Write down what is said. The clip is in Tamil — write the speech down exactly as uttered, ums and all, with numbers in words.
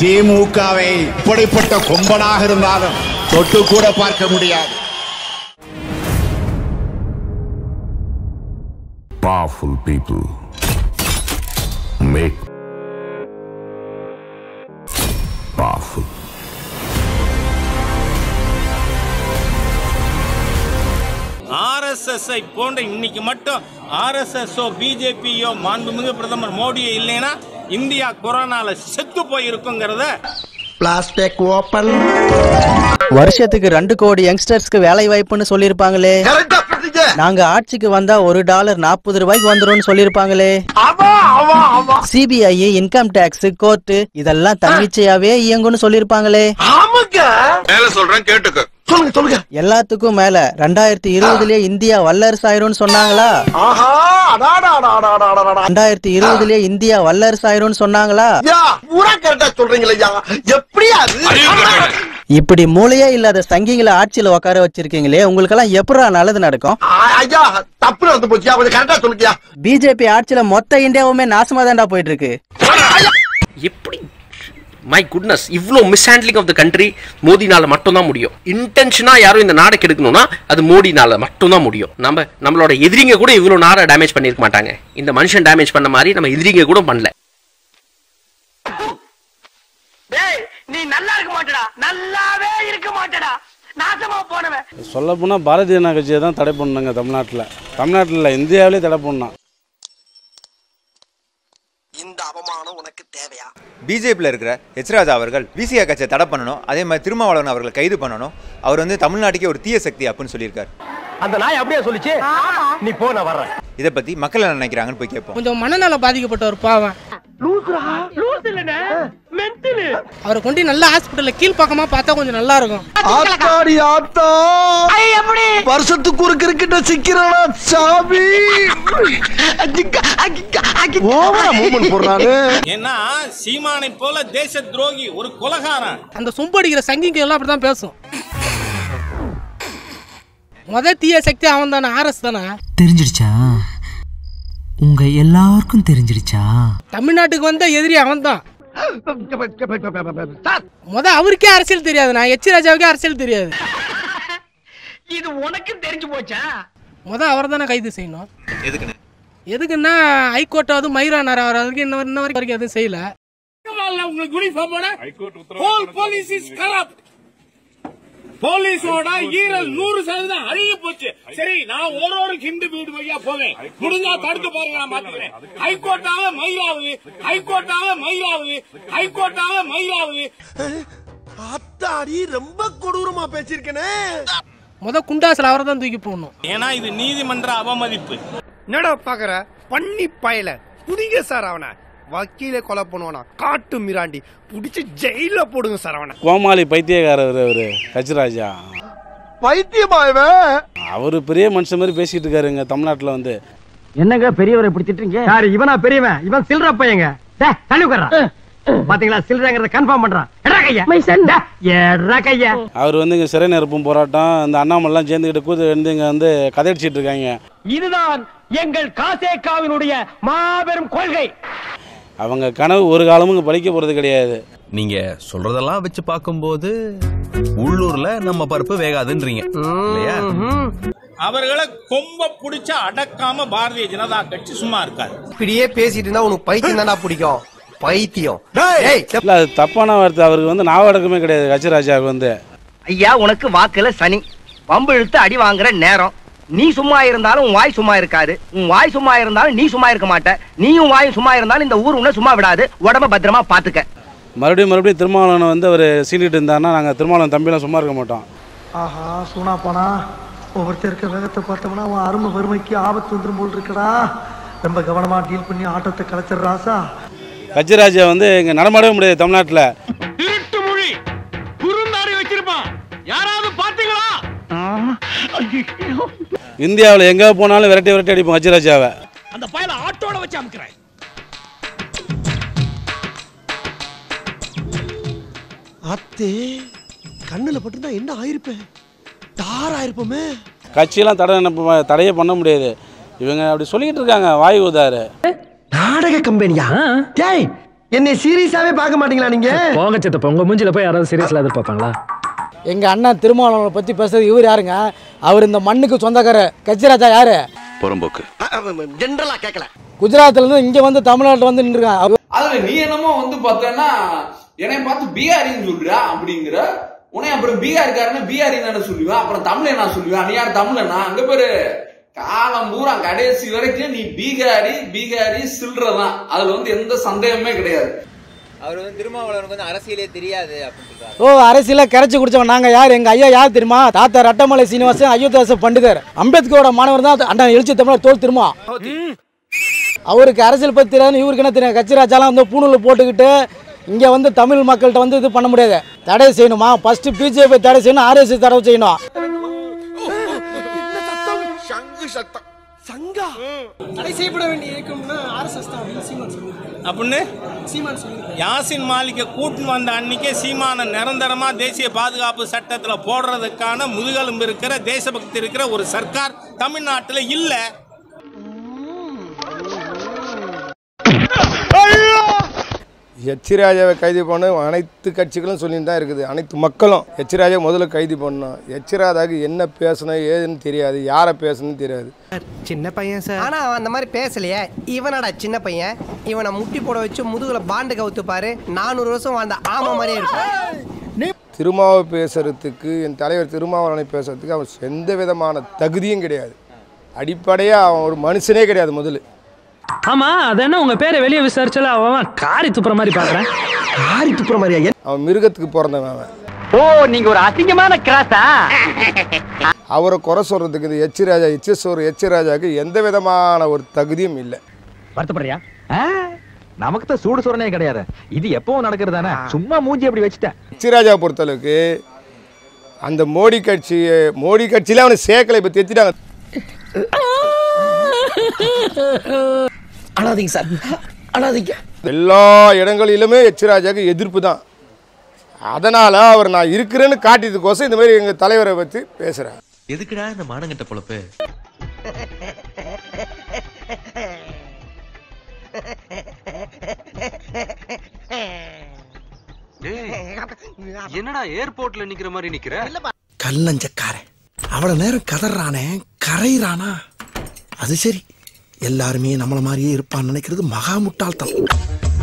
Timukaway, Podiputta Kumbana Hirundalam, Totukuda Parka Mudia. Powerful people make powerful. R S S I போன்ற இன்னைக்கு மட்டும் R S S O B J P யோ மாண்புமிகு பிரதமர் மோடியே இல்லேனா இந்தியா கொரோனால செத்து போய் இருக்கும்ங்கறதை பிளாஸ்டிக் ஓபன் வருஷத்துக்கு two கோடி யங்ஸ்டர்ஸ்க்கு வேலை வாய்ப்புன்னு சொல்லிருப்பாங்களே. கரெக்ட்டா பிடிங்க. நாங்க ஆட்சிக்கு வந்தா ஒரு டாலர் நாற்பது ரூபாய்க்கு வந்துரும்னு சொல்லிருப்பாங்களே. ஆமா ஆமா ஆமா. C B I income tax court இதெல்லாம் தன்னிச்சையாவே இயங்கும்னு சொல்லிருப்பாங்களே. ஆமாங்க. மேல சொல்றேன் கேட்டுக்கோ. சொல்லுங்க சொல்லுங்க. எல்லாத்துக்கும் மேல இரண்டாயிரத்து இருபதுல இந்தியா வல்லரசு ஆயிரும்னு சொன்னாங்களா? ஆஹா அடடடடடடடடட. இரண்டாயிரத்து இருபதுல இந்தியா வல்லரசு ஆயிரும்னு சொன்னாங்களா? யா, பூரா கரெக்ட்டா சொல்றீங்களேயா. எப்படி அது? இப்படி மூளையே இல்லாத சங்கிகளை ஆட்சியில உட்கார வச்சிருக்கீங்களே, உங்களுக்கு எல்லாம் எப்பறா நல்லது நடக்கும்? ஐயா, தப்பு நடந்து போச்சியா, கொஞ்சம் கரெக்ட்டா சொல்லுங்கயா. B J P ஆட்சியில மொத்த இந்தியாவுமே நாசமா தான்டா போயிட்டு இருக்கு. எப்படி My goodness, இவ்ளோ mishandling of the country மோடினால மட்டும் தான் முடியும். இன்டென்ஷனா யாரும் இந்த நாட கெடுக்கணும்னா அது மோடினால மட்டும் தான் முடியும். நம்ம நம்மளோட எதிரிங்க கூட இவ்ளோ நார டேமேஜ் பண்ணிருக்க மாட்டாங்க. இந்த மனுஷன் டேமேஜ் பண்ண மாதிரி நம்ம எதிரிங்க கூட பண்ணல. டேய், நீ நல்லா இருக்க மாட்டடா. நல்லாவே இருக்க மாட்டடா. நாசமா போனவன். சொல்ல போனா பாரதிய ஜனதா கட்சியை தான் தடை பண்ணாங்க தமிழ்நாட்டுல. தமிழ்நாட்டுல இல்ல, இந்தியாவிலே தடை பண்ணா. இந்த அவமானம் உனக்கு தேவையா? B J P ல இருக்கிற எச்ராஜா அவர்கள் விசியா கட்சியை தடை பண்ணணும், அதே மாதிரி திருமாவளவன் அவர்களை கைது பண்ணணும். அவர் வந்து தமிழ்நாட்டுக்கே ஒரு தீய சக்தி அப்படின்னு சொல்லியிருக்காரு. அந்த நாய் அப்படியே சொல்லிச்சு. நீ போ, நான் வரேன். இத பத்தி மக்கள் என்ன நினைக்கிறாங்கன்னு போய் கேட்போம். கொஞ்சம் மனநல பாதிக்கப்பட்ட ஒரு பாவம். லூசுரா, லூசு இல்லனே, மென்டல். அவரை கொண்டு நல்ல ஹாஸ்பிடல்ல கீழ் பக்கமா பார்த்தா கொஞ்சம் நல்லா இருக்கும். ஆத்தாடி ஆத்தா. ஐய எப்படி? வருஷத்துக்கு ஒரு கிரிக்கெட்ட சிக்கறானா சாவி. அடிக்க அடிக்க அடிக்க. ஓவரா மூமென்ட் போறானே. ஏன்னா சீமானை போல தேச துரோகி ஒரு கொலகாரன். அந்த சும்படிக்கிற சங்கிங்க எல்லாம் அப்படி தான் பேசும். மொதல் தீய சக்தி அவன் தானே, ஆர்எஸ் தானே. தெரிஞ்சிடுச்சா? உங்க எல்லாருக்கும் தெரிஞ்சிடுச்சா? தமிழ்நாட்டுக்கு வந்த எதிரி அவன் தான். மொத அவருக்கே அரசியல் தெரியாது, நான் எச் ராஜாவுக்கே அரசியல் தெரியாது. இது உனக்கு தெரிஞ்சு போச்சா? மொத அவர் தானே கைது செய்யணும். எதுக்குன்னு எதுக்குன்னா ஹைகோர்ட்டாவது மயிரானார் அவராதுக்கு இன்ன இன்ன வரைக்கும் எதுவும் செய்யல. உங்களுக்கு யூனிஃபார்மோட ஹைகோர்ட் உத்தரவு. Police is corrupt. போலீஸோட ஈரல் நூறு சதவீதம் அழுகி போச்சு. சரி, நான் ஒரு ஒரு ஹிந்து வீடு வழியா போவேன். முடிஞ்சா தடுத்து பாருங்க, நான் பாத்துக்கிறேன். ஹைகோர்ட்டாவே மயிலாவுது, ஹைகோர்ட்டாவே மயிலாவுது, ஹைகோர்ட்டாவே மயிலாவுது. ஆத்தாடி, ரொம்ப கொடூரமா பேசிருக்கேனே. முத குண்டாசல் அவரை தான் தூக்கி போடணும். ஏன்னா இது நீதிமன்ற அவமதிப்பு. என்னடா பாக்குற பண்ணி பயல புடிங்க சார் அவனை. வக்கீலே கொலை பண்ணுவானா, காட்டு மிராண்டி புடிச்சு ஜெயில போடுங்க சார் அவனை. கோமாளி பைத்தியக்காரர் அவரு கஜராஜா. பைத்தியமா இவன்? அவரு பெரிய மனுஷன் மாதிரி பேசிட்டு இருக்காருங்க தமிழ்நாட்டுல வந்து. என்னங்க பெரியவரை இப்படி திட்டுறீங்க? யாரு இவனா பெரியவன்? இவன் சில்ற பையங்க. டேய் தள்ளி உட்காரடா. பாத்தீங்களா சில்றங்கறத கன்ஃபார்ம் பண்றான். எடா கையா மைசன், எடா கையா. அவர் வந்து சிறை நெருப்பும் போராட்டம் அந்த அண்ணாமலை எல்லாம் சேர்ந்துக்கிட்டு கூத்து எழுந்துங்க வந்து கதைச்சிட்டு இருக்காங்க. இதுதான் எங்கள் காசேகாவினுடைய மாபெரும் கொள்கை. அவங்க கனவு ஒரு காலமும் பழிக்க போறது கிடையாது. நீங்க சொல்றதெல்லாம் வச்சு பார்க்கும்போது உள்ளூர்ல நம்ம பருப்பு வேகாதுன்றீங்க இல்லையா? அவர்களை கொம்ப புடிச்ச அடக்காம பாரதிய ஜனதா கட்சி சும்மா இருக்காது. இப்படியே பேசிட்டு இருந்தா உனக்கு பைத்தியம் தானா பிடிக்கும். பைத்தியம் இல்ல, அது தப்பான வார்த்தை. அவருக்கு வந்து நாவடக்கமே கிடையாது கஜராஜாவுக்கு வந்து. ஐயா, உனக்கு வாக்குல சனி பம்பு இழுத்து அடி வாங்குற நேரம். நீ சும்மா இருந்தாலும் உன் வாய் சும்மா இருக்காது, உன் வாய் சும்மா இருந்தாலும் நீ சும்மா இருக்க மாட்ட, நீயும் வாயும் சும்மா இருந்தாலும் இந்த ஊர் உன்ன சும்மா விடாது. உடம்ப பத்திரமா பாத்துக்க. மறுபடியும் மறுபடியும் திருமாவளவன் வந்து அவர் சீண்டிட்டு இருந்தாருன்னா நாங்க திருமாவளவன் தம்பிலாம் சும்மா இருக்க மாட்டோம். ஆஹா, சூனா போனா ஒவ்வொருத்தருக்கு வேகத்தை பார்த்தோம்னா அவன் அருமை வறுமைக்கு ஆபத்து வந்துடும் போல் இருக்கடா. ரொம்ப கவனமா டீல் பண்ணி ஆட்டத்தை கலைச்சிடறாசா. கஜராஜா வந்து இங்க நடமாடவே முடியாது தமிழ்நாட்டுல. திருட்டு மொழி குறுந்தாடி வச்சிருப்பான், யாராவது பாத்தீங்களா? இந்தியாவில் எங்க போனாலும் விரட்டி விரட்டி அடிப்போம் கஜராஜாவை. அந்த பையல ஆட்டோட வச்சு அமுக்குறேன். அத்தே கண்ணுல பட்டுதா என்ன ஆயிருப்பேன், தாரா இருப்போமே. கட்சியெல்லாம் தடை தடையே பண்ண முடியாது. இவங்க அப்படி சொல்லிட்டு இருக்காங்க வாய் ஊதாரு. நாடக கம்பெனியா? டேய், என்னை சீரியஸாவே பார்க்க மாட்டீங்களா நீங்க? போங்க சித்தப்பா, உங்க மூஞ்சில போய் யாராவது சீரியஸா எதிர பார்ப்பாங்களா? எங்க அண்ணன் திருமாவளவனை பத்தி பேசுறது இவர் யாருங்க? அவர் இந்த மண்ணுக்கு சொந்தக்காரர். கட்சிராஜா யாரு? புறம்போக்கு. ஜெனரலா கேக்கல. குஜராத்ல இருந்து இங்க வந்து தமிழ்நாட்டுல வந்து நின்றுகாங்க. அதுல நீ என்னமோ வந்து பார்த்தேன்னா என்னைய பார்த்து பீகாரின்னு சொல்றா அப்படிங்கற. உனே அப்புறம் பீகார் காரனா பீகாரின்னு என்ன சொல்லுவா? அப்புறம் தமிழ் என்ன சொல்லுவா? நீ யார் தமிழனா? அங்க பேரு காலம் பூரா கடைசி வரைக்கும் நீ பீகாரி பீகாரி சில்றதான், அதுல வந்து எந்த சந்தேகமே கிடையாது. அவர் வந்து திருமாவளவனுக்கு வந்து அரசியலே தெரியாது அப்படின்னு சொல்றாரு. ஓ, அரசியல கரைச்சி குடிச்சவன் நாங்க யார்? எங்க ஐயா யார் தெரியுமா? தாத்தா ரட்டமலை சீனிவாசன், அயோத்தியாச பண்டிதர், அம்பேத்கரோட மாணவர் தான் அண்ணா எழுச்சி தமிழர் தோல் திருமா. அவருக்கு அரசியல் பத்தி தெரியாது, இவருக்கு என்ன தெரியும்? கட்சிராஜாலாம் வந்து பூணூல் போட்டுக்கிட்டு இங்க வந்து தமிழ் மக்கள்கிட்ட வந்து இது பண்ண முடியாது. தடை செய்யணுமா? ஃபர்ஸ்ட் பிஜேபி தடை செய்யணும், ஆர்எஸ்எஸ் தடை செய்யணும். சங்கா தடை செய்யப்பட வேண்டிய இயக்கம்னா ஆர்எஸ்எஸ் தான் சீமான் சொல்லியிருக்காரு அப்படின்னு சீமான் சொல்லியிருக்காரு. யாசின் மாலிக்கை கூட்டின்னு வந்த அன்னைக்கே சீமானை நிரந்தரமா தேசிய பாதுகாப்பு சட்டத்தில் போடுறதுக்கான முதுகெலும்பு இருக்கிற தேசபக்தி இருக்கிற ஒரு சர்க்கார் தமிழ்நாட்டில் இல்லை. எச் ராஜாவை கைது பண்ண அனைத்து கட்சிகளும் சொல்லின்னு தான் இருக்குது. அனைத்து மக்களும் எச் ராஜா முதல்ல கைது பண்ணணும். எச் ராஜாவுக்கு என்ன பேசணும் ஏதுன்னு தெரியாது, யாரை பேசணும்னு தெரியாது. சின்ன பையன் சார், ஆனால் அவன் அந்த மாதிரி பேசலையே. இவனடா சின்ன பையன், இவனை முட்டி போட வச்சு முதுகில் பாண்டு கவுத்துப்பாரு, நானூறு வருஷம் வாழ்ந்த ஆமை மாதிரியே இருக்கும். திருமாவை பேசுறதுக்கு என் தலைவர் திருமாவளவனை பேசுறதுக்கு அவன் எந்த விதமான தகுதியும் கிடையாது. அடிப்படையாக அவன் ஒரு மனுஷனே கிடையாது முதல்ல. ஆமா, அதென்ன உங்க பேரை வெளியே விசாரிச்சால அவன் காரி துப்புற மாதிரி பாக்குறேன். காரி துப்புற மாதிரியா? அவன் மிருகத்துக்கு பிறந்தவன் அவன். ஓ, நீங்க ஒரு அசிங்கமான கிராஸா? அவரை குறை சொல்றதுக்கு இது எச் ராஜா எச் ஒரு எச் ராஜாக்கு எந்த விதமான ஒரு தகுதியும் இல்லை. வருத்தப்படுறியா? நமக்கு தான் சூடு சுரணே கிடையாது, இது எப்பவும் நடக்கிறதானே. சும்மா மூஞ்சி அப்படி வச்சுட்டேன். எச் ராஜாவை பொறுத்தளவுக்கு அந்த மோடி கட்சி மோடி கட்சியில அவனை சேர்க்கலை, இப்ப தெத்திட்டாங்க. அனாதிங்க சார், அனாதிங்க. எல்லா இடங்களிலுமே எச் ராஜாவுக்கு எதிர்ப்பு தான். அதனால் அவர் நான் இருக்கிறேன்னு காட்டியதுக்கோசம் இந்த மாதிரி எங்கள் தலைவரை பற்றி பேசுகிறேன். எதுக்குடா இந்த மானங்கட்ட பொழப்பு? என்னடா ஏர்போர்ட்டில் நிற்கிற மாதிரி நிற்கிற கல்லஞ்சக்காரன் அவ்வளோ நேரம் கதறானே கரையிறானா? அது சரி, எல்லாருமே நம்மள மாதிரியே இருப்பான்னு நினைக்கிறது மகா முட்டாள்தனம்.